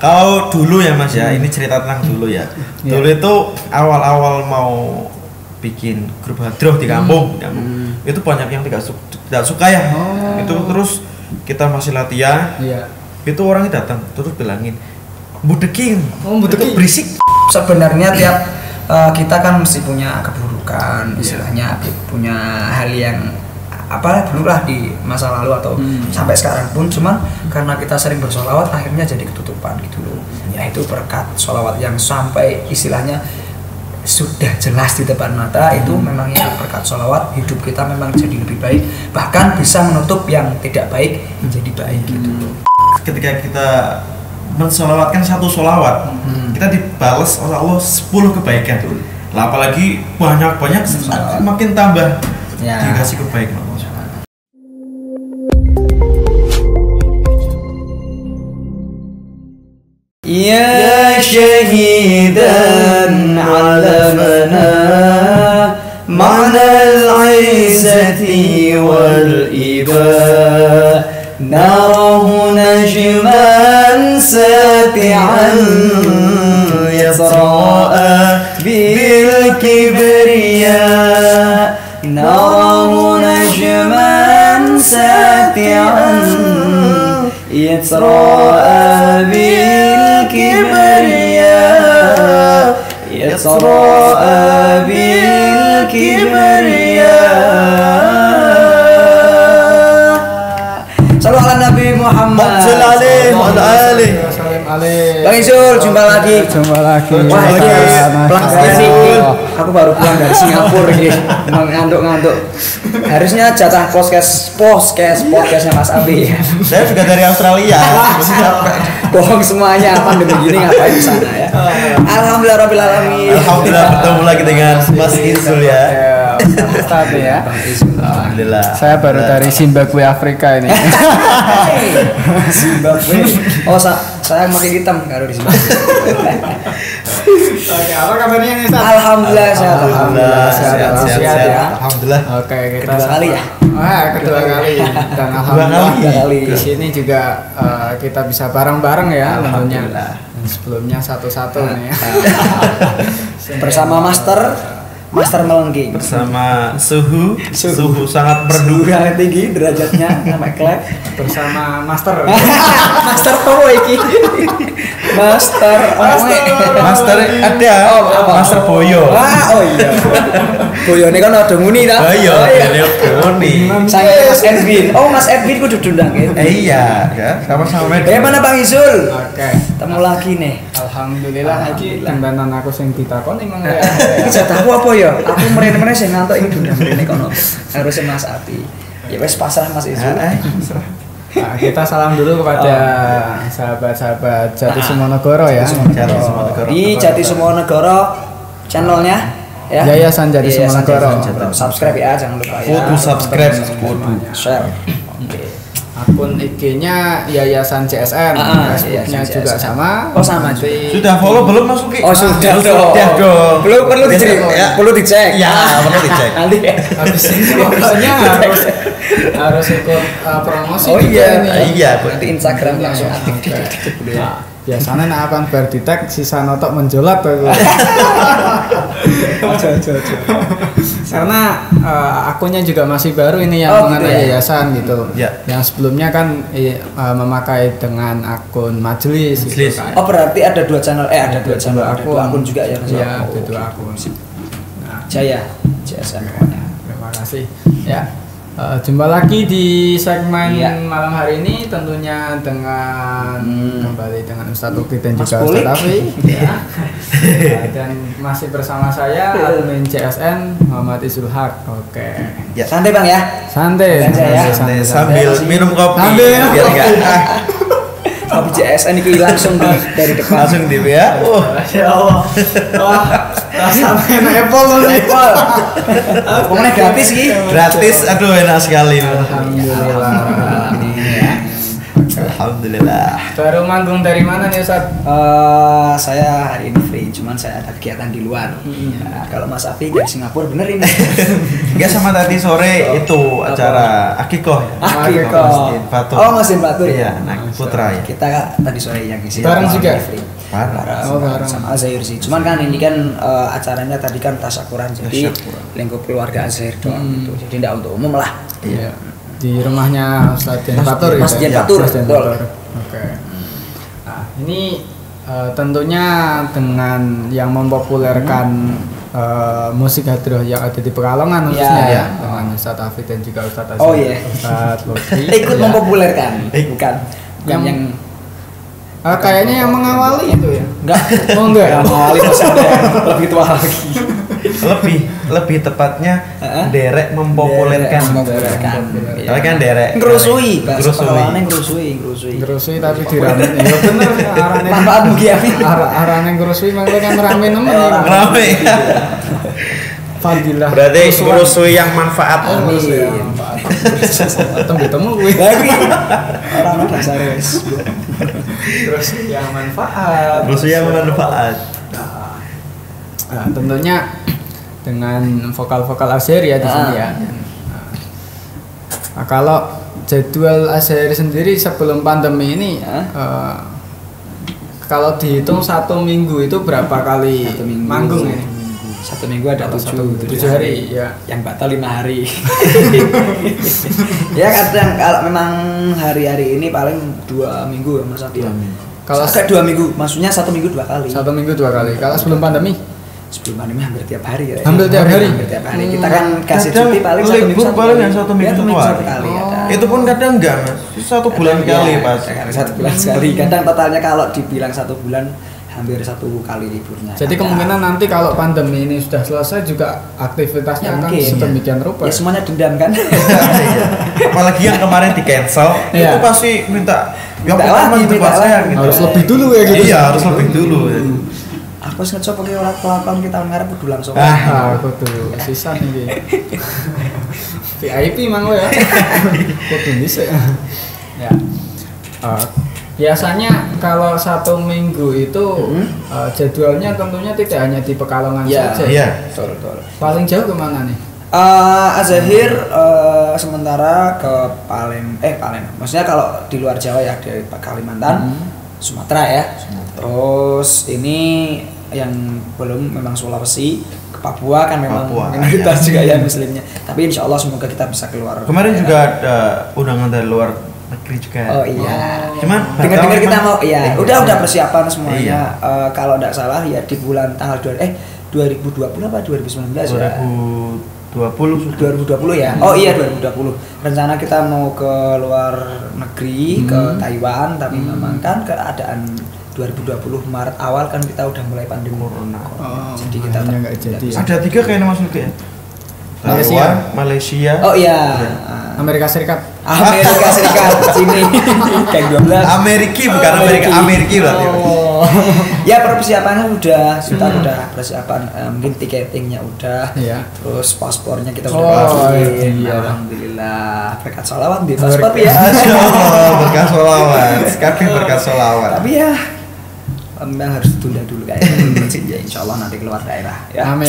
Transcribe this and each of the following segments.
Kalau dulu ya Mas ya, ini cerita tentang dulu ya. Dulu itu awal-awal mau bikin grup hadroh di kampung, itu banyak yang tidak suka ya. Itu terus kita masih latihan, itu orangnya datang terus bilangin, budekin, itu berisik. Sebenarnya tiap kita kan mesti punya keburukan, istilahnya punya hal yang apa dulu lah di masa lalu atau sampai sekarang pun, cuman karena kita sering bersolawat akhirnya jadi ketutupan gitu loh. Ya itu berkat solawat yang sampai istilahnya sudah jelas di depan mata, itu memang yang berkat solawat hidup kita memang jadi lebih baik, bahkan bisa menutup yang tidak baik menjadi baik gitu loh. Ketika kita mensolawatkan satu solawat, kita dibalas oleh Allah 10 kebaikan tuh. Lah apalagi banyak-banyak makin tambah dikasih kebaikan. Ya syahidan alamana ma'nal izzati wal iba narahu najman sati'an yasra'a bil kibriya narahu najman sati'an yasra'a bil kibriya yasra'a bil kibriya. Salam ala Nabi Muhammad sallallahu alaihi wasallam. Bang Isul, jumpa lagi. Wah, aku baru pulang dari Singapura ini. Ngantuk-ngantuk. Harusnya jatah podcastnya Mas Abi. Saya juga dari Australia. Bohong semuanya, pandemi gini ngapain di sana ya. Alhamdulillah rabbil alamin. Alhamdulillah bertemu lagi dengan Mas Isul ya. Ustadz ya. Alhamdulillah. Saya baru dari Zimbabwe, Afrika ini. Zimbabwe. Oh, saya makin hitam baru di Zimbabwe. Oke, apa kabarnya nih, Ustadz? Alhamdulillah sehat. Alhamdulillah. Oke, kita sekali ya. Wah, kedua kali dan alhamdulillah di sini juga kita bisa bareng-bareng ya, tentunya sebelumnya satu-satu nih ya. Bersama Master Melengking, bersama suhu sangat merdu yang tinggi derajatnya nama klep, bersama Master Boyo. Wah, oh iya. Boyo ini kan ada nguni dah. Saya Mas Edwin. Oh, Mas Edwin kudu diundang ya. Iya, ya, sama-sama. Bagaimana Bang Isul? Oke. Ketemu lagi nih. Alhamdulillah lagi tambahan aku sing ditakon emang ya. Jatahku apa ya? Aku mrene-mrene sing ngantuk ing diundang mrene kono. Harusnya Mas Abi. Ya wis pasrah Mas Isul. Nah, kita salam dulu kepada sahabat-sahabat Jati Sumo Negoro ya. Di Jati Sumo Negoro channelnya ya. Yayasan Jati Sumo Negoro. Subscribe ya, jangan lupa ya. Kudu subscribe, kudu share. Oke. Akun IG-nya Yayasan JSN. Facebooknya juga sama. Oh sama. Sudah follow belum Mas Luki? Oh sudah dong. Belum perlu dicek. Perlu dicek. Ya, perlu dicek. Nanti habis ini pokoknya harus ikut promosi. Oh iya, berarti Instagram langsung aktif gitu ya. Biasanya nak akan berdetek sisa notok menjolat tuh. Karena akunnya juga masih baru ini yang mengenai yayasan gitu. Yang sebelumnya kan memakai dengan akun majelis. Oh berarti ada dua channel? Ada dua channel akun juga ya? Iya, ada dua akun. Jaya, JSN. Terima kasih. Ya. Jumpa lagi di segmen malam hari ini tentunya dengan kembali dengan Ustadz Tukti dan juga Ustadz Afi ya. Dan masih bersama saya admin JSN Muhammad Isul Haq. Oke. Ya, santai Bang ya. Santai. Sambil minum kopi. Biar enggak. Kopi JSN itu langsung dari depan. Langsung di ya. Masya Allah. Wah. Sampai Apple loh Apple. Pokoknya gratis sih. Gratis, aduh enak sekali. Alhamdulillah. Alhamdulillah. Baru manggung dari mana nih Ustaz? Saya hari ini free, cuman saya ada kegiatan di luar. Ya, kalau Mas Afi dari Singapura bener ini. Enggak sama tadi sore itu acara akikoh ya. Akikoh. Oh, Mas Batur. Iya, Nak Putra ya. Kita tadi sore yang isi. Bareng juga. Bareng sama Az-Zahir sih. Cuman kan ini kan acaranya tadi kan tasyakuran, jadi lingkup keluarga Az-Zahir doang gitu. Jadi enggak untuk umum lah. Iya. Di rumahnya Ustadz Tukti ya. Mas Tukti. Oke. Nah, ini tentunya dengan yang mempopulerkan musik hadroh yang ada di Pekalongan khususnya ya, dengan Ustadz Afi dan juga Ustadz Asy. Oh iya. Ustadz Tukti. Ikut mempopulerkan. Bukan. Yang kayaknya yang mengawali itu ya? Enggak, oh enggak. Yang mengawali masih ada yang lebih tua lagi. Lebih tepatnya derek mempopulerkan. Soalnya kan derek ngerusui tapi dirame. Ya bener arane. Manfaat mugiapi. Arane ngerusui makanya kan rame nemen. Rame. Fadilah. Berarti ngerusui yang manfaat. Temu-temu gue lagi orang dasar wes. Terus yang manfaat. Terus yang manfaat. Nah, tentunya dengan vokal-vokal Az-Zahir ya di sini ya. Nah, kalau jadwal Az-Zahir sendiri sebelum pandemi ini kalau dihitung satu minggu itu berapa kali manggung ini? Satu minggu ada 7 hari ya, yang batal 5 hari. Ya kadang kalau memang hari-hari ini paling 2 minggu Mas Abi. Kalau saya 2 minggu, maksudnya 1 minggu 2 kali. 1 minggu 2 kali. Kalau sebelum pandemi? Sebelum pandemi hampir tiap hari ya. Hampir tiap hari. Kita kan kasih cuti paling 1 minggu. Paling yang 1 minggu 2 kali. Itu pun kadang enggak Mas. 1 bulan sekali Mas. Kadang 1 bulan sekali. Kadang totalnya kalau dibilang 1 bulan hampir 1 kali liburnya. Jadi kemungkinan nanti kalau pandemi ini sudah selesai juga aktivitasnya akan sedemikian rupa. Ya semuanya dendam kan. Apalagi yang kemarin di cancel itu pasti minta lagi. Harus lebih dulu ya gitu. Iya harus lebih dulu. Aku harus ngecop pakai olah kelapang kita ngarep kudu langsung. Aku tuh sisa nih. VIP mang lo ya. Kudu bisa. Ya. Biasanya kalau 1 minggu itu jadwalnya tentunya tidak hanya di Pekalongan saja. Iya. Betul. Paling jauh kemana nih? Az-Zahir sementara ke Palembang. Maksudnya kalau di luar Jawa ya dari Kalimantan, Sumatera ya. Terus ini yang belum memang Sulawesi, ke Papua kan memang kita juga ya muslimnya. Tapi insya Allah semoga kita bisa keluar. Kemarin juga ada undangan dari luar negeri juga. Oh iya. Cuman dengar-dengar kita mau ya. Udah persiapan semuanya. Iya. Kalau enggak salah ya di bulan tanggal 2020 apa 2019 ya. 2020 ya. Oh iya 2020. Rencana kita mau ke luar negeri, ke Taiwan, tapi memang kan keadaan 2020 Maret awal kan kita udah mulai pandemi corona. Jadi kita enggak jadi. Ada 3 kayaknya Mas Luki ya. Malaysia. Oh iya. Amerika Serikat sini kayak 12. Amerika berarti. Oh. Ya persiapannya udah, kita udah persiapan mungkin tiketingnya udah. Iya. Terus paspornya kita udah pakai. Alhamdulillah. Berkat selawat di paspor ya. Berkat selawat. Sekali berkat selawat. Tapi ya memang harus tunda dulu kayaknya. Insya Allah nanti keluar daerah. Ya. Amin.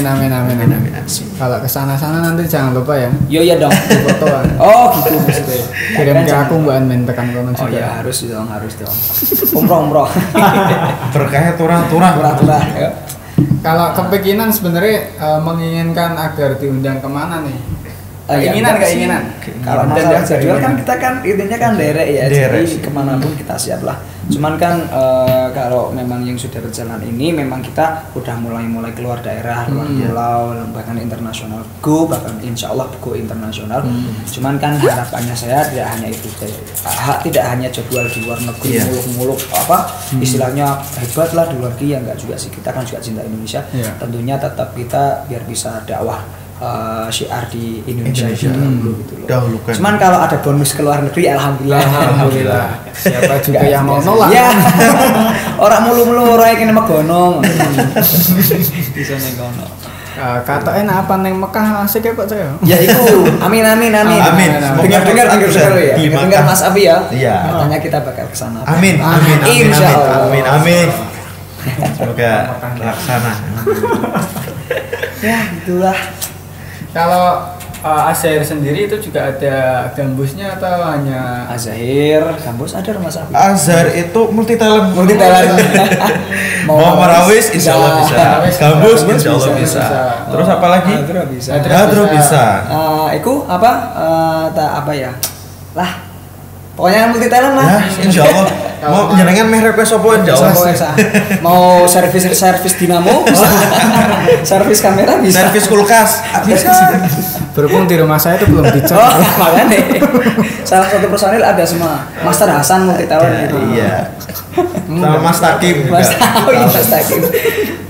Kalau kesana-sana nanti jangan lupa ya. Iya dong. Fotoan. Oh gitu maksudnya. Kirim ke aku Mbak Anmin tekan komen juga. Oh ya harus dong. Umroh. Berkahnya turah. Kalau kepikiran sebenarnya menginginkan agar diundang kemana nih? Keinginan. Kalau masalah jadwal kan kita kan intinya kan derek ya. Jadi kemanapun kita siap lah. Cuman kan kalau memang yang sudah berjalan ini memang kita udah mulai keluar daerah, luar pulau, bahkan internasional, bahkan insya Allah go internasional. Cuman kan harapannya saya tidak hanya itu, tidak hanya jadwal di luar negeri muluk-muluk istilahnya hebat lah di luar negeri ya nggak juga sih, kita kan juga cinta Indonesia, tentunya tetap kita biar bisa dakwah. Syiar di Indonesia gitu loh. Cuman kalau ada bonus ke luar negeri alhamdulillah. Siapa juga yang mau nolak. Ya. Orang mulu-mulu orang yang kena megono. Bisa nyegono. Katakan apa neng Mekah asik ya Pak saya. Ya itu. Amin amin amin. Amin. Dengar ya. Dengar Mas Abi ya. Iya. Katanya kita bakal kesana. Amin amin amin amin amin. Semoga terlaksana. Ya itulah. Kalau Az-Zahir sendiri itu juga ada gambusnya atau hanya Az-Zahir gambus ada Mas Afi? Az-Zahir itu multi talent. Mau marawis insyaallah bisa. Gambus insyaallah bisa. Terus apa lagi? Hadro bisa. Hadro bisa. Iku apa? Apa ya? Lah. Pokoknya multi talent lah. Ya, insyaallah. Mau njenengan meh request opo insyaallah. Mau servis dinamo? Servis kamera bisa. Servis kulkas bisa. Berhubung di rumah saya itu belum dicek. Oh, makanya salah satu personil ada semua. Master Hasan multi talent gitu. Iya. Sama Mas Takim juga. Mas Takim.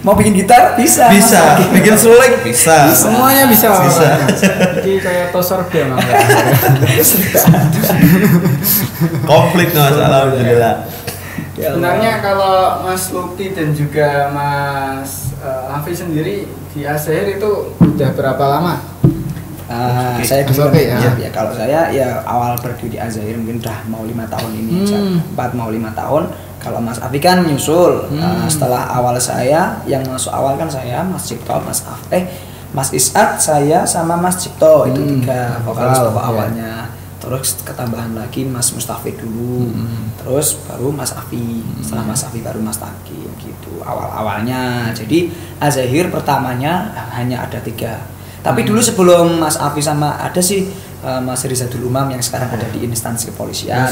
Mau bikin gitar bisa. Bisa. Bikin suling bisa. Semuanya bisa. Bisa. Jadi kayak Tosarbiem. Konflik nggak salah alhamdulillah. Sebenarnya kalau Mas Luki dan juga Mas Afi sendiri di Az-Zahir itu udah berapa lama? Saya dulu ya kalau saya ya awal pergi di Az-Zahir mungkin udah mau 5 tahun ini 4 mau 5 tahun. Kalau Mas Abi kan nyusul setelah awal saya yang masuk awal kan saya Mas Cipto, Mas Is'ad saya sama Mas Cipto itu 3 vokalis pokok awalnya. Terus ketambahan lagi Mas Mustafi dulu, terus baru Mas Afi, setelah Mas Afi baru Mas Takim gitu awal-awalnya. Jadi Az-Zahir pertamanya hanya ada 3. Tapi dulu sebelum Mas Afi sama ada sih Mas Rizadul Umam yang sekarang ada di instansi kepolisian,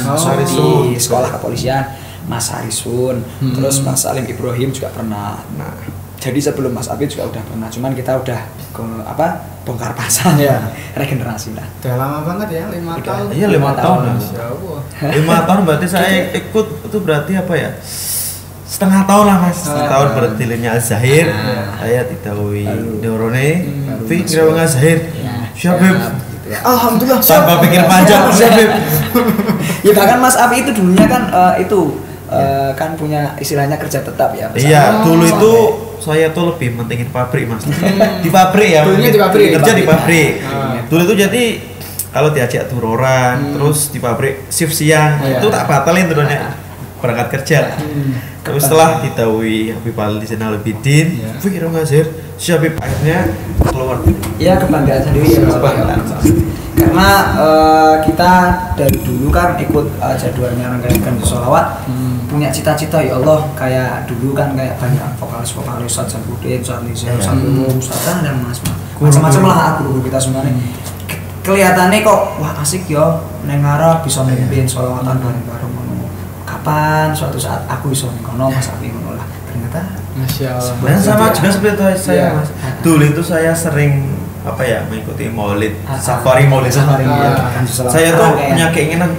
di sekolah kepolisian, Mas Arishun, terus Mas Alim Ibrahim juga pernah. Nah, jadi sebelum Mas Abi juga udah pernah, cuman kita udah bongkar pasang ya, regenerasi lah. Udah lama banget ya, 5 tahun. Iya 5 tahun. 5 tahun berarti saya ikut itu berarti apa ya? Setengah tahun lah Mas. Setengah tahun berdirinya Az-Zahir. Saya didahului Dorone, tapi kira-kira Az-Zahir. Siap Beb. Alhamdulillah. Tanpa pikir panjang siap Beb. Ya bahkan Mas Abi itu dulunya kan kan punya istilahnya kerja tetap ya. Iya, dulu itu saya tuh lebih mentingin pabrik Mas. Di pabrik ya. Dulunya di pabrik. Kerja di pabrik. Dulu itu jadi kalau diajak turoran, terus di pabrik shift siang itu tak batalin turunnya berangkat kerja. Terus setelah ditahui Habib Ali di sana lebih din, pikir ngazir, siap akhirnya keluar. Iya, kebanggaan sendiri ya. Karena kita dari dulu kan ikut jadwalnya rangkaian sholawat, punya cita-cita ya Allah kayak dulu kan kayak banyak vokalis-vokalis Ustadz Tukti, Ustadz Rizal, Ustadz dan macam-macam lah guru kita semuanya. Kelihatannya kok wah asik yo, neng Arab bisa memimpin sholawatan bareng-bareng. Kapan suatu saat aku bisa mengkono Mas Abi menolak ternyata. Masya Allah. Dan sama juga seperti itu saya Mas. Dulu itu saya sering mengikuti maulid, safari ya. Saya tuh punya keinginan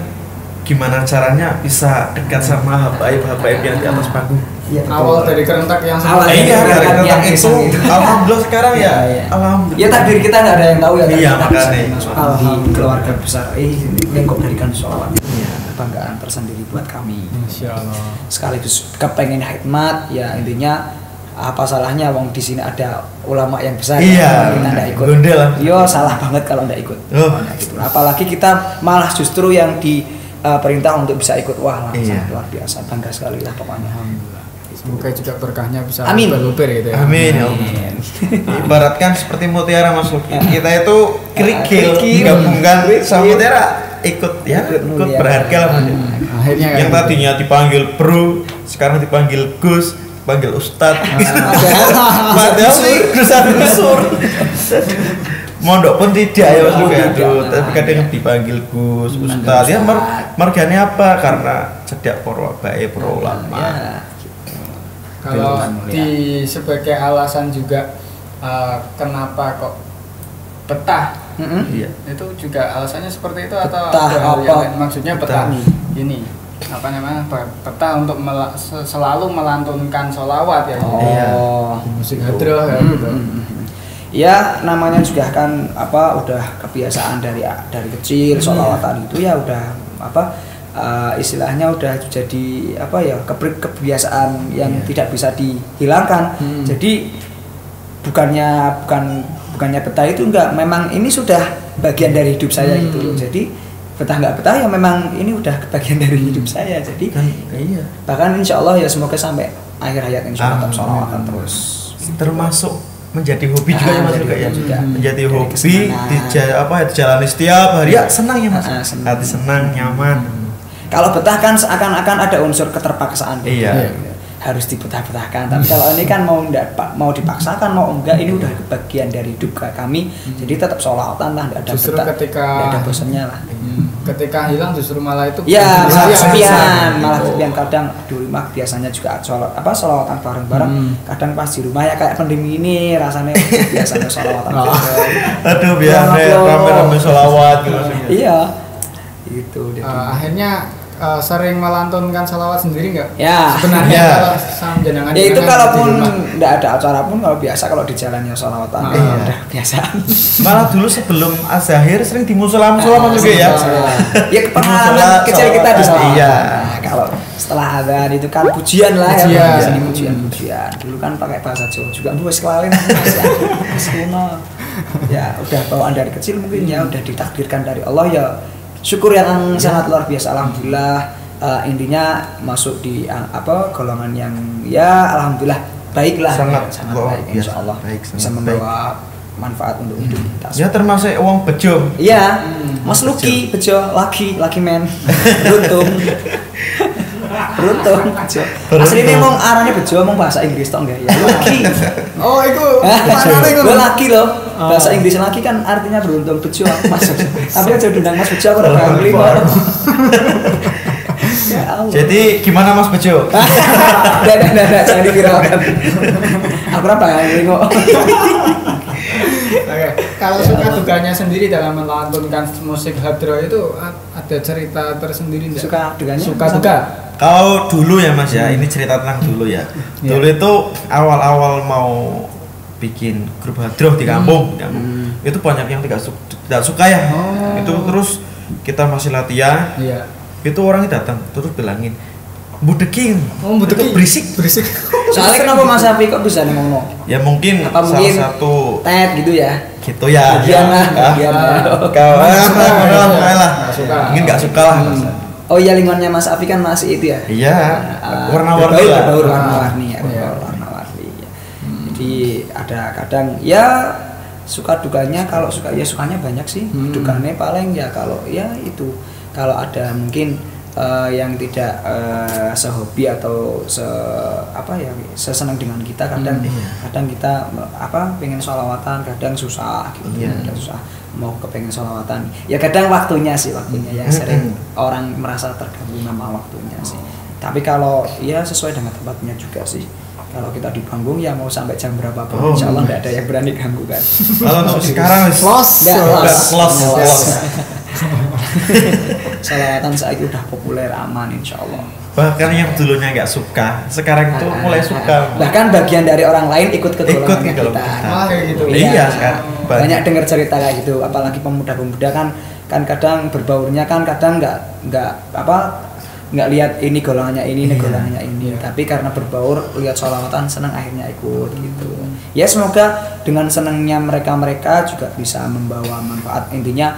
gimana caranya bisa dekat sama habaib yang di atas panggung. Awal dari kerentak yang sama. Iya, dari kerentak itu alhamdulillah sekarang ya. Alhamdulillah. Ya takdir kita enggak ada yang tahu ya. Iya, makanya alhamdulillah keluarga besar lingkup dari kan sholawat. Iya, kebanggaan tersendiri buat kami. Insyaallah. Sekaligus kepengen khidmat ya intinya. Apa salahnya wong di sini ada ulama yang besar kita enggak ikut. Yo salah banget kalau enggak ikut. Apalagi kita malah justru yang diperintah untuk bisa ikut wah langsung luar biasa bangga sekali lah pokoknya. Alhamdulillah. Semoga juga berkahnya bisa berluber gitu ya. Amin. Ibaratkan seperti mutiara Mas Luki. Kita itu kerikil gabungkan sama mutiara ikut berharga lah. Akhirnya yang tadinya dipanggil bro sekarang dipanggil Gus. Panggil Ustadz padahal gusur mondok pun tidak ya Mas Luki tapi kadang dipanggil Gus Ustadz ya marganya apa karena cedak para ulama kalau di sebagai alasan juga kenapa kok betah itu juga alasannya seperti itu atau maksudnya betah ini peta untuk selalu melantunkan sholawat ya musik hadroh gitu ya namanya juga kan udah kebiasaan dari kecil sholawatan itu ya udah istilahnya udah jadi kebiasaan yang tidak bisa dihilangkan jadi bukannya betah itu enggak, memang ini sudah bagian dari hidup saya gitu loh. Jadi betah nggak betah ya memang ini udah bagian dari hidup saya. Jadi iya, bahkan insya Allah ya semoga sampai akhir hayat insya Allah sholawatan terus gitu. Termasuk menjadi hobi juga ya Mas juga ya, menjadi hobi dijalani setiap hari ya, senang ya Mas, hati senang, nyaman. Kalau betah kan seakan-akan ada unsur keterpaksaan, iya harus dibetah-betahkan. Tapi kalau ini kan mau dipaksakan mau enggak, ini udah bagian dari hidup kami. Jadi tetap sholawatan lah, enggak ada justru betah, enggak ada bosannya lah. Ketika hilang justru malah itu ya malah kesepian kadang di rumah biasanya juga sholawatan bareng-bareng. Kadang pas di rumah ya kayak pandemi ini rasanya biasanya sholawatan aduh biasanya rame-rame sholawat gitu maksudnya. Iya gitu akhirnya sering melantunkan salawat sendiri nggak? Ya. Sebenarnya kalau ya itu kalaupun nggak ada acara pun kalau biasa kalau di jalan ya salawatan udah biasa. Malah dulu sebelum Az-Zahir sering di musola juga ya. Ya pengalaman kecil kita di sana. Iya. Nah, kalau setelah azan itu kan pujian lah ya. Biasanya pujian. Dulu kan pakai bahasa Jawa juga dulu sekali kuno. Ya udah bawaan dari kecil mungkin ya udah ditakdirkan dari Allah ya. Syukur yang sangat luar biasa, alhamdulillah. Intinya masuk di golongan yang ya alhamdulillah baiklah, sangat baik, insyaallah bisa membawa manfaat untuk hidup kita. Ya termasuk uang bejo. Iya, Mas Luki bejo laki men, beruntung. Aslinya ngomong arahnya bejo, ngomong bahasa Inggris toh enggak ya? Lucky. Oh itu. Gue laki loh. Bahasa Inggris lagi kan artinya beruntung, bejo Mas. Tapi aja dendang Mas bejo aku udah beli. Jadi gimana Mas bejo? Enggak, jangan dikira-kira. Aku ora bangani kok. Kalau suka dukanya sendiri dalam melantunkan musik hadroh itu ada cerita tersendiri enggak? Suka dukanya? Suka duka. Kalau dulu ya Mas ya, ini cerita tentang dulu ya. Dulu itu awal-awal mau bikin grup hadroh di kampung, itu banyak yang tidak suka ya. Itu terus kita masih latihan, itu orangnya datang terus bilangin budekin. Itu berisik. Soalnya kenapa Mas Afi kok bisa ngomong? Ya mungkin apa salah mungkin satu tet gitu ya. Gitu ya. Bagian lah. Kalah. Mungkin nggak suka lah. Oh iya, lingkungannya Mas Afi kan masih itu ya. Iya. Warna-warni lah. Jadi ada kadang ya suka dukanya. Kalau suka ya sukanya banyak sih, dukanya paling ya kalau ya itu kalau ada mungkin yang tidak sehobi atau sesenang dengan kita kadang kita pengen sholawatan kadang susah gitu, kadang susah mau kepengen sholawatan ya kadang waktunya yang sering orang merasa terganggu sama waktunya sih. Tapi kalau ya sesuai dengan tempatnya juga sih. Kalau kita di panggung ya mau sampai jam berapa pun insya Allah nggak ada yang berani ganggu kan. Kalau untuk sekarang los. Sholawatan saya udah populer, aman insya Allah. Bahkan yang dulunya nggak suka sekarang itu mulai suka. Bahkan bagian dari orang lain ikut ke golongan kita. Gitu. Iya kan. Banyak dengar cerita kayak gitu, apalagi pemuda-pemuda kan kadang berbaurnya kan kadang nggak lihat ini golongannya ini golongannya ini, tapi karena berbaur lihat sholawatan senang akhirnya ikut gitu. Ya semoga dengan senangnya mereka juga bisa membawa manfaat. Intinya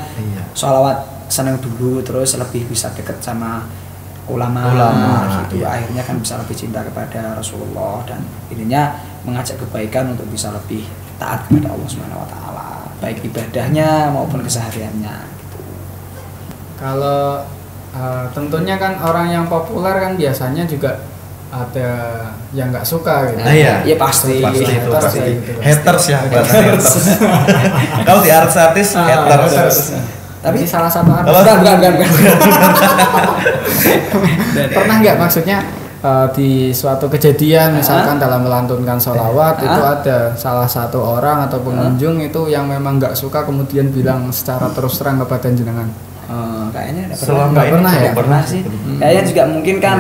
sholawat senang dulu terus lebih bisa dekat sama ulama gitu. Akhirnya kan bisa lebih cinta kepada Rasulullah dan intinya mengajak kebaikan untuk bisa lebih taat kepada Allah SWT, baik ibadahnya maupun kesehariannya gitu. Kalau tentunya kan orang yang populer kan biasanya juga ada yang nggak suka gitu. Iya pasti. Haters ya. Kalau di artis haters. Tapi salah satu artis. Bukan. Pernah nggak maksudnya di suatu kejadian misalkan dalam melantunkan sholawat itu ada salah satu orang atau pengunjung itu yang memang nggak suka kemudian bilang secara terus terang kepada jenengan? Kayaknya pernah sih. Kayaknya juga mungkin kan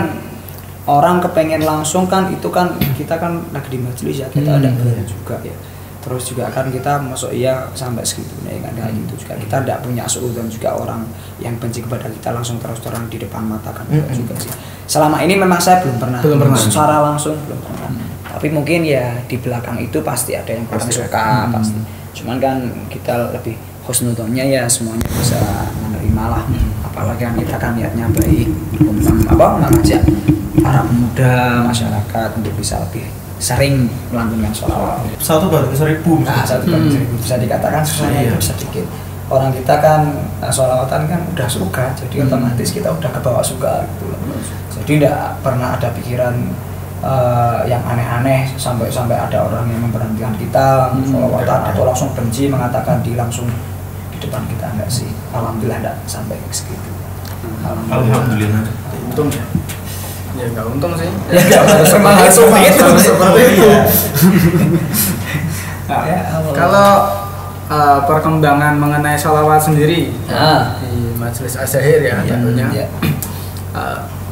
orang kepengen langsung kan itu kan kita kan lagi di majelis ya kita ada juga ya. Terus juga kan kita masuk sampai segitunya ya kan gitu juga. Kita tidak punya seuzon juga orang yang benci kepada kita langsung terus terang di depan mata kan juga sih. Selama ini memang saya belum pernah secara langsung belum pernah. Tapi mungkin ya di belakang itu pasti ada yang kurang suka, pasti. Cuman kan kita lebih khusnudonnya ya semuanya bisa menerima lah. Apalagi kan kita kan niatnya baik, mengajak para pemuda masyarakat untuk bisa lebih sering melantunkan sholawat. Satu banding 1000. Nah, satu banding 1000 bisa dikatakan susahnya itu sedikit. Orang kita kan sholawatan kan udah suka, jadi otomatis kita udah kebawa suka gitu loh. Jadi tidak pernah ada pikiran yang aneh-aneh sampai ada orang yang memberhentikan kita sholawatan atau langsung benci mengatakan di langsung di depan kita, enggak sih. Alhamdulillah enggak sampai segitu. Alhamdulillah. Untung ya. Ya nggak untung sih. Ya nggak harus seperti itu. Kalau perkembangan mengenai sholawat sendiri di Majelis Az-Zahir ya tentunya,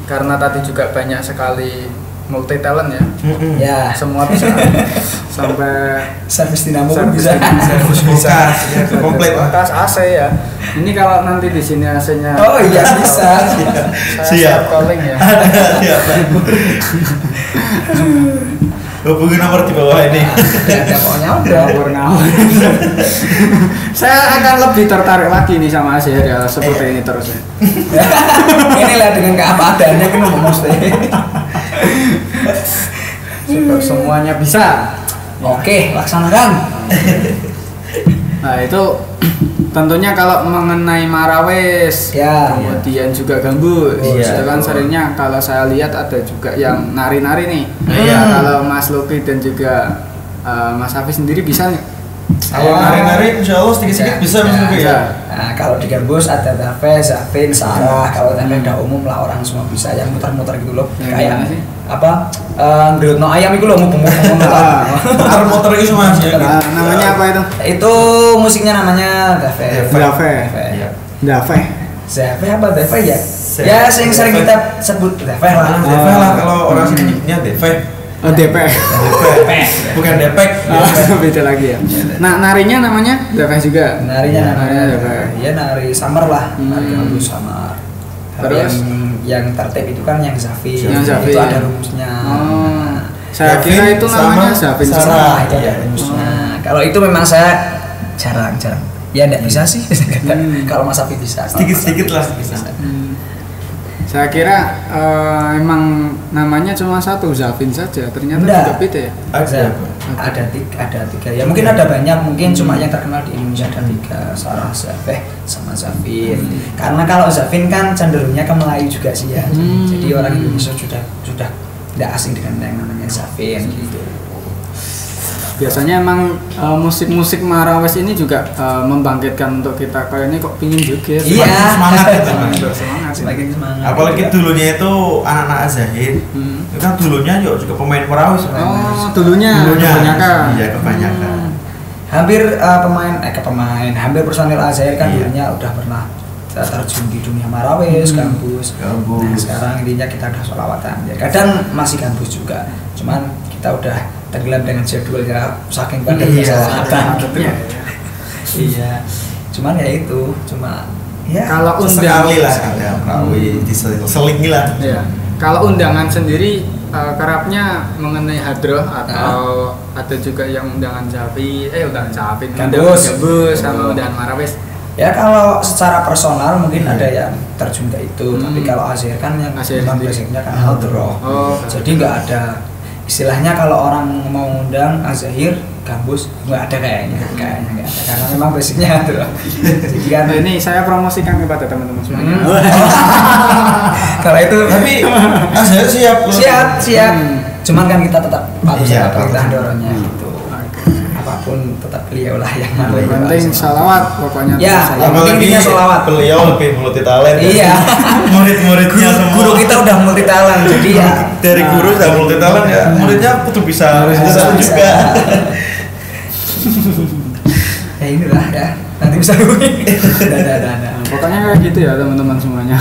karena tadi juga banyak sekali multi talent ya. Ya semua bisa sampai servis dinamo bisa, komplit atas AC ya. Ini kalau nanti di sini AC-nya. Oh iya bisa. Siap calling ya. Hubungi nomor di bawah ini. Ada pokoknya. Saya akan lebih tertarik lagi nih sama Az-Zahir ya, seperti ini terus. Inilah dengan keabadaannya kan maksudnya. Super semuanya bisa. Oke, laksanakan. Nah itu tentunya kalau mengenai marawis, kemudian juga gambus, itu kan seringnya kalau saya lihat ada juga yang nari-nari nih. Kalau Mas Luki dan juga Mas Afi sendiri bisa nih. Kalau nari-nari insya Allah sedikit-sedikit bisa Mas Luki ya. Nah kalau di gambus ada Tafes, Zafin, Sarah. Kalau tafes udah umum lah, orang semua bisa yang muter-muter gitu loh, kayak apa ngelutno ayam itu loh, mumpung motor itu semua namanya apa itu? Itu musiknya namanya Dave. Dave apa Dave ya? Ya sering kita sebut Dave lah. Dave lah kalau orang sini nyebutnya Dave. Oh Dave. Bukan Depek. Beda lagi ya. Nah narinya namanya Dave juga. Narinya namanya Dave. Iya nari summer lah. Nari halus summer. Terus yang tertib itu kan yang Zafin, itu ada rumusnya. Saya kira itu namanya Zafin Sarah, itu ada rumusnya. Kalau itu memang saya jarang. Ya tidak bisa sih. Kalau Mas Abi bisa. Sedikit lah bisa. Saya kira emang namanya cuma satu Zafin saja. Ternyata juga beda ya. Ada tiga. Ya mungkin ada banyak. Mungkin cuma yang terkenal di Indonesia ada 3. Sarah, Zafeh, sama Zafin. Karena kalau Zafin kan cenderungnya ke Melayu juga sih ya. Jadi orang Indonesia sudah tidak asing dengan yang namanya Zafin gitu. Biasanya emang musik-musik marawis ini juga membangkitkan untuk kita. Kayak ini kok pingin juga. Iya, semangat. Apalagi dulunya itu anak-anak Az-Zahir. Itu kan dulunya juga pemain marawis. Oh, dulunya. Kebanyakan. Iya, kebanyakan. Hampir hampir personil Az-Zahir kan dulunya udah pernah terjun di dunia marawis, gambus. Nah, sekarang intinya kita udah sholawatan. Ya, kadang masih gambus juga. Cuman kita udah tenggelam dengan jadwal ya, saking padatnya sholawatan gitu ya. Iya, cuman ya itu, cuma ya kalau undangan lah, diselingi lah. Kalau undangan sendiri kerapnya mengenai hadroh atau ada juga yang undangan Zafin, gambus sama undangan marawis. Ya kalau secara personal mungkin ada yang terjun ke itu, tapi kalau Az-Zahir kan yang basicnya kan hadroh, jadi nggak ada. Istilahnya kalau orang mau ngundang Az-Zahir, gambus, nggak ada kayaknya nggak ada, karena memang basicnya itu loh. Jadi kan ini saya promosikan kepada teman-teman semuanya. Kalau itu tapi Az-Zahir siap. Cuman kan kita tetap patuh sama perintah dorongannya gitu. Apapun tetap beliau lah yang penting sholawat pokoknya. Ya, pentingnya sholawat. Beliau lebih multi talent. Iya. Murid-muridnya semua. Guru kita udah multi talent, jadi ya. Dari guru sudah multi talent ya, muridnya kudu bisa. Harus bisa juga. Ya inilah ya. Nanti bisa hubungi. Pokoknya kayak gitu ya teman-teman semuanya.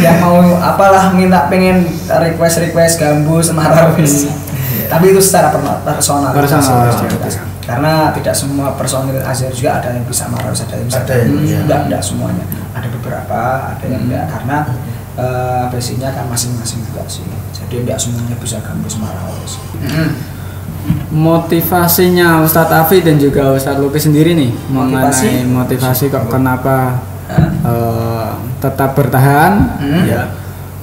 Yang mau apalah minta pengen request gambus, marawis. Tapi itu secara personal. Karena tidak semua personil Az-Zahir juga ada yang bisa marawis, ada yang tidak semuanya. Ada beberapa, ada yang tidak, karena basicnya kan masing-masing juga sih, jadi tidak semuanya bisa gabung Semarang sih. Motivasinya Ustadz Afi dan juga Ustadz Luki sendiri nih mengenai motivasi kok kenapa tetap bertahan ya,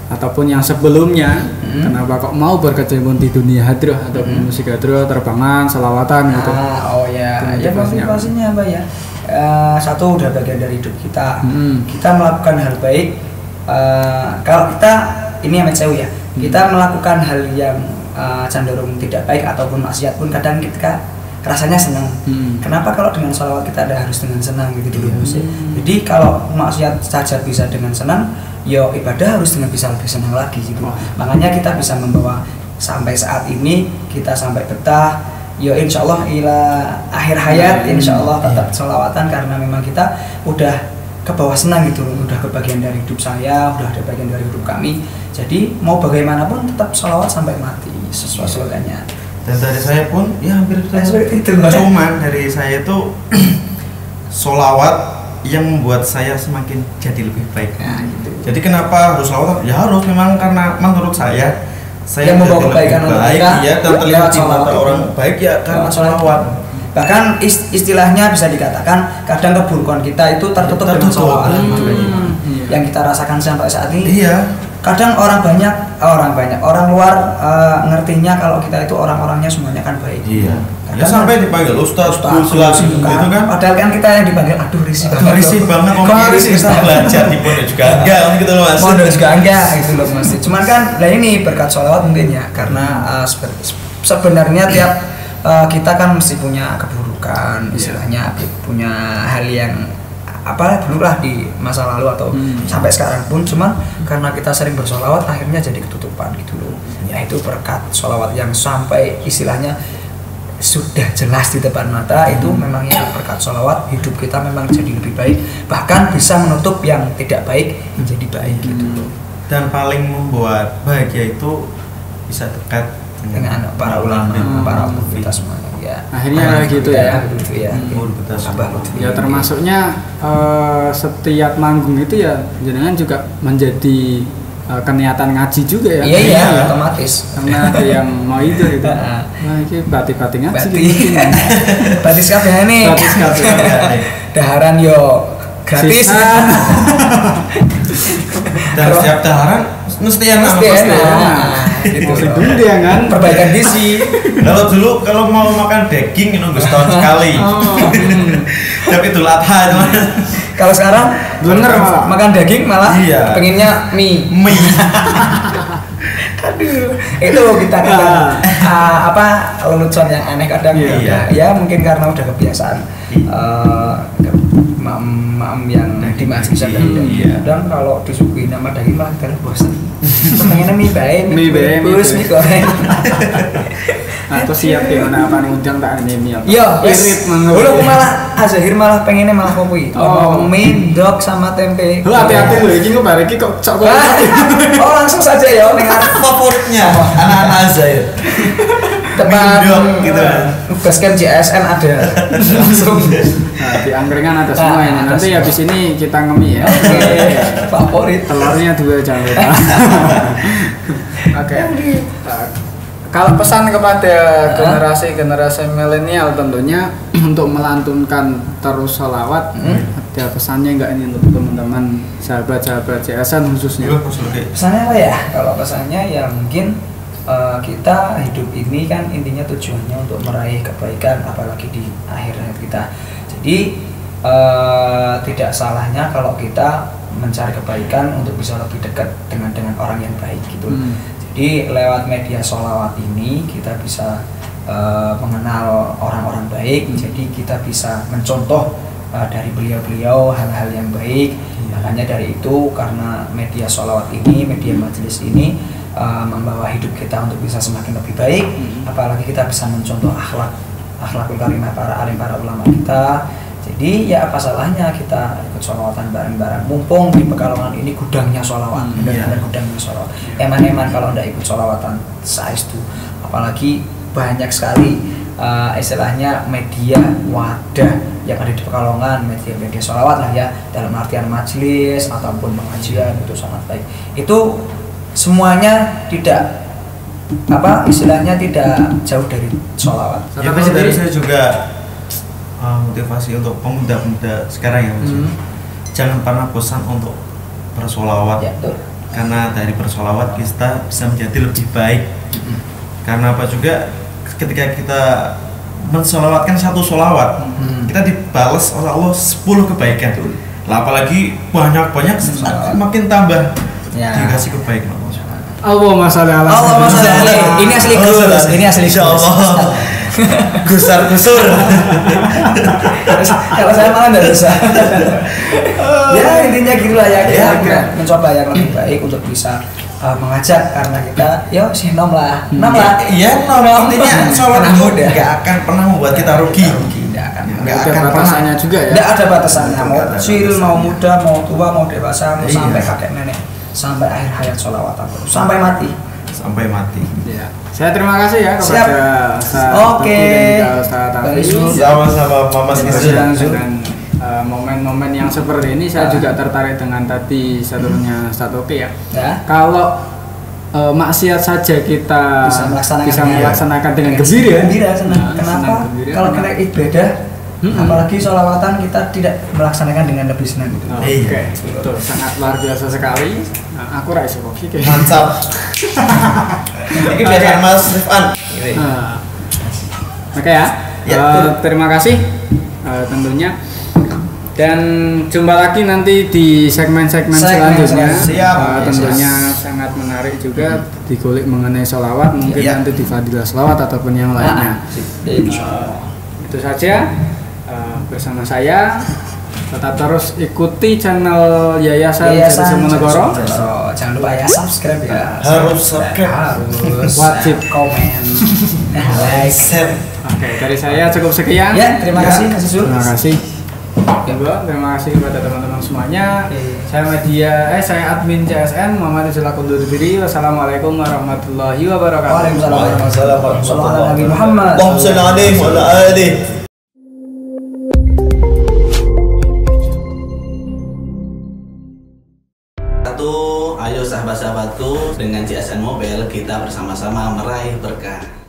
ataupun yang sebelumnya kenapa kok mau berkecimpung di dunia hadroh ataupun musik hadroh, terbangan, selawatan gitu. Oh ya, ya motivasinya apa ya, satu udah bagian dari hidup kita, kita melakukan hal baik. Kalau kita ini yang jauh ya, kita melakukan hal yang cenderung tidak baik ataupun maksiat pun kadang kita rasanya senang. Kenapa kalau dengan sholawat kita ada harus dengan senang gitu dulu sih. Jadi kalau maksiat saja bisa dengan senang, yo ibadah harus dengan bisa lebih senang lagi gitu. Makanya kita bisa membawa sampai saat ini kita sampai betah. Yo insya Allah ila akhir hayat insya Allah tetap sholawatan, karena memang kita udah ke bawah senang gitu, udah kebagian dari hidup saya, udah ada bagian dari hidup kami. Jadi mau bagaimanapun tetap sholawat sampai mati. Sesuai slogannya. Dan dari saya pun ya hampir itu. Cuman dari saya itu sholawat yang membuat saya semakin jadi lebih baik. Nah, gitu. Jadi kenapa harus sholawat? Ya harus memang karena menurut saya yang membawa kebaikan untuk mereka, ya, dan terlihat di mata orang baik ya karena sholawat. Bahkan istilahnya bisa dikatakan kadang keburukan kita itu tertutup dengan sholawat. Yang kita rasakan sampai saat ini. Iya. Kadang orang luar ngertinya kalau kita itu orang-orangnya semuanya kan baik. Iya. Ya sampai dipanggil ustaz gitu kan. Padahal kan kita yang dipanggil aduh risih banget ngomong kita belajar di pondok juga enggak gitu loh Mas. Pondok juga enggak gitu loh Mas. Cuman kan lah ini berkat sholawat mungkin ya, karena sebenarnya tiap kita kan mesti punya keburukan, istilahnya punya hal yang apa dulu lah di masa lalu atau sampai sekarang pun, cuman karena kita sering bersolawat akhirnya jadi ketutupan gitu loh. Ya itu berkat solawat yang sampai istilahnya sudah jelas di depan mata, itu memang yang berkat solawat hidup kita memang jadi lebih baik, bahkan bisa menutup yang tidak baik jadi baik gitu loh. Dan paling membuat bahagia itu bisa dekat dengan para ulama, para kita semua. Akhirnya gitu ya. Ya termasuknya setiap manggung itu ya jenengan juga menjadi keniatan ngaji juga ya. Iya otomatis. Karena ada yang mau itu gitu. Nah ini batik-batik ngaji. Batik kabeh ini. Batik kabeh. Daharan yo gratis. Dan setiap daharan mesti enak. Itu dia kan perbaikan gizi. Kalau dulu kalau mau makan daging nunggu setahun sekali. Tapi itu latah. Kalau sekarang bener malah makan daging malah pengennya mie. Aduh, itu kita apa lelucon yang aneh kadang ya mungkin karena udah kebiasaan mam yang di masjid dan kalau disuguhi nama daging malah kita bosan. Pengennya mie bayam, terus mie goreng. Atau siap ya, apa nih udang tak ada mie apa? Yo, irit menurut. Belum malah, Az-Zahir malah pengennya malah kopi. Oh, mie, dok sama tempe. Lu hati-hati lu, ini kok bareki kok coklat. Oh langsung saja ya, dengan favoritnya anak-anak Az-Zahir. Tempat gitu kan. Basecamp JSN ada. Langsung di angkringan ada semua ini. Nanti habis ini kita ngemi ya. Favorit telurnya 2 jangan lupa. Oke. Kalau pesan kepada generasi milenial tentunya untuk melantunkan terus sholawat, ada pesannya nggak ini untuk teman-teman sahabat JSN khususnya? Pesannya apa ya? Kalau pesannya ya mungkin kita hidup ini kan intinya tujuannya untuk meraih kebaikan, apalagi di akhir hayat kita. Jadi tidak salahnya kalau kita mencari kebaikan untuk bisa lebih dekat dengan orang yang baik gitu. Jadi lewat media sholawat ini kita bisa mengenal orang-orang baik. Jadi kita bisa mencontoh dari beliau-beliau hal-hal yang baik. Makanya dari itu, karena media sholawat ini, media majelis ini membawa hidup kita untuk bisa semakin lebih baik, apalagi kita bisa mencontoh akhlakul karimah para alim, para ulama kita. Jadi ya apa salahnya kita ikut sholawatan bareng-bareng, mumpung di Pekalongan ini gudangnya sholawat, benar-benar gudangnya sholawat. Eman-eman kalau tidak ikut sholawatan saistu, apalagi banyak sekali istilahnya media wadah yang ada di Pekalongan, media sholawat lah ya, dalam artian majelis ataupun pengajian, itu sangat baik. Itu semuanya tidak apa istilahnya tidak jauh dari sholawat. Ya, tapi sendiri saya juga motivasi untuk pemuda-pemuda sekarang ya, jangan pernah bosan untuk bersolawat ya, karena dari bersolawat kita bisa menjadi lebih baik. Karena apa juga ketika kita mensolawatkan satu solawat, kita dibalas oleh Allah 10 kebaikan. Lah apalagi banyak-banyak makin tambah ya, dikasih kebaikan Allah. Allahumma shalli ala Muhammad. Ini asli Gus, ini asli insyaallah. Gusar-gusur. Kalau saya malah enggak bisa. Ya intinya gitulah ya, kita mencoba yang lebih baik untuk bisa mengajak, karena kita ya sih nom lah. Iya nom, intinya sholat itu nggak akan pernah membuat kita rugi. Nggak akan batasannya juga ya. Nggak ada batasannya, mau kecil, mau muda, mau tua, mau dewasa, mau sampai kakek nenek, sampai akhir hayat sholawat aku, sampai mati. Sampai mati. Ya. Saya terima kasih ya kepada Ustadz Tukti, sama-sama Mas Isul dan momen-momen yang seperti ini. Saya juga tertarik dengan tadi satunya Ustadz Tukti ya. Kalau maksiat saja kita bisa melaksanakan dengan gembira. Kenapa? Kalau kena ibadah, apalagi sholawatan kita tidak melaksanakan dengan lebih senang gitu. Oke, betul. Sangat luar biasa sekali. Aku Raisa Koki. Mantap. Ini biasanya Mas Rifan. Oke ya. Terima kasih tentunya. Dan jumpa lagi nanti di segmen-segmen selanjutnya. Siap. Tentunya sangat menarik juga dikulik mengenai sholawat. Mungkin nanti di Fadilah Sholawat ataupun yang lainnya. Itu saja. Bersama saya tetap terus ikuti channel Yayasan Jati Sumo Negoro. Jangan lupa ya subscribe ya. Harus subscribe. Wajib komen, like, share. Oke, dari saya cukup sekian. Ya, terima kasih Mas Isul. Terima kasih. Terima kasih kepada teman-teman semuanya. Saya admin JSN Muhammad Isul Haq. Wassalamualaikum warahmatullahi wabarakatuh. Waalaikumsalam warahmatullahi wabarakatuh. Sahabat-sahabatku, dengan JSN Mobile kita bersama-sama meraih berkah.